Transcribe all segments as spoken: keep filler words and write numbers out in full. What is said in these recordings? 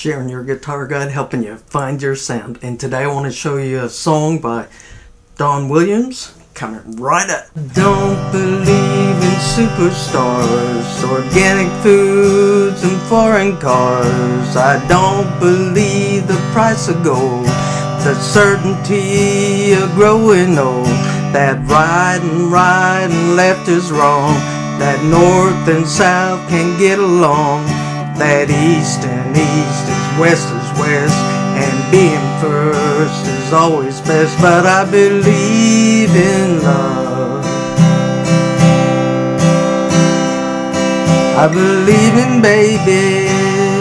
Sharon, your guitar guide, helping you find your sound. And today I want to show you a song by Don Williams, coming right up. Don't believe in superstars, organic foods and foreign cars. I don't believe the price of gold, the certainty of growing old, that right and right and left is wrong, that north and south can get along, that east and east is west is west, and being first is always best. But I believe in love, I believe in babies,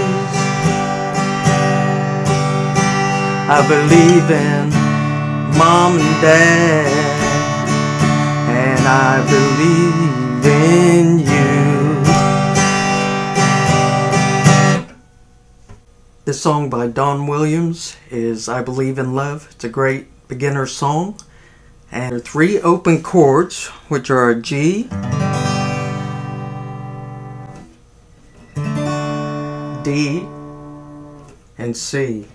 I believe in mom and dad, and I believe in you. This song by Don Williams is I Believe in Love. It's a great beginner song. And there are three open chords, which are a G, D, and C.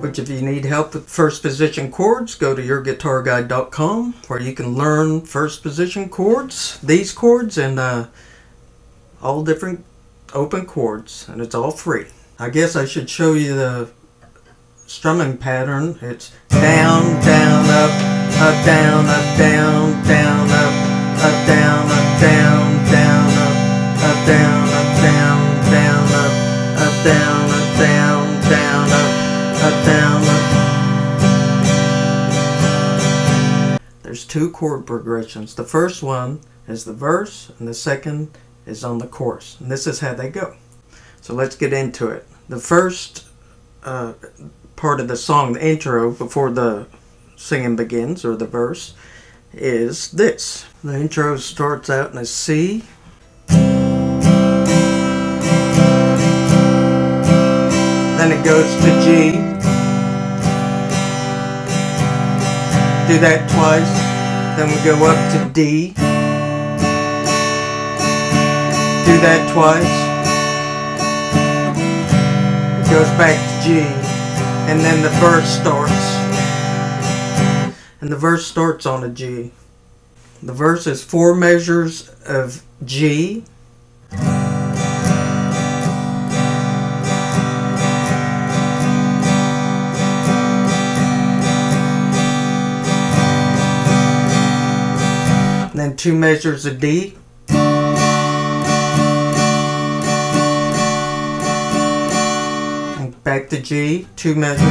Which, if you need help with first position chords, go to your guitar guide dot com, where you can learn first position chords, these chords, and uh, all different open chords, and it's all free. I guess I should show you the strumming pattern. It's down, down, up, up, down, up, down, down, up, up, down, up, down, down, up, up, down, up, down, down, up, up, down. There's two chord progressions. The first one is the verse, and the second is on the chorus. And this is how they go. So let's get into it. The first uh, part of the song, the intro, before the singing begins, or the verse, is this. The intro starts out in a C. Then it goes to G. Do that twice, then we go up to D. Do that twice. It goes back to G, and then the verse starts. And the verse starts on a G. The verse is four measures of G, then two measures of D, and back to G, two measures,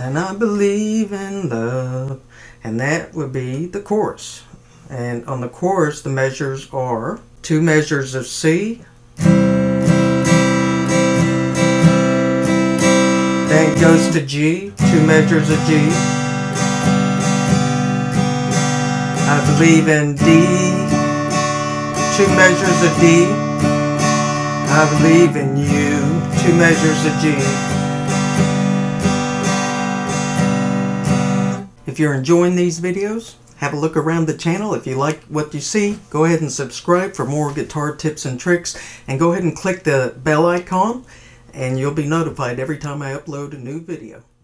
and I believe in love, and that would be the chorus. And on the chorus, the measures are two measures of C, then it goes to G, two measures of G. I believe in D, two measures of D. I believe in you, two measures of G. If you're enjoying these videos, have a look around the channel. If you like what you see, go ahead and subscribe for more guitar tips and tricks, and go ahead and click the bell icon, and you'll be notified every time I upload a new video.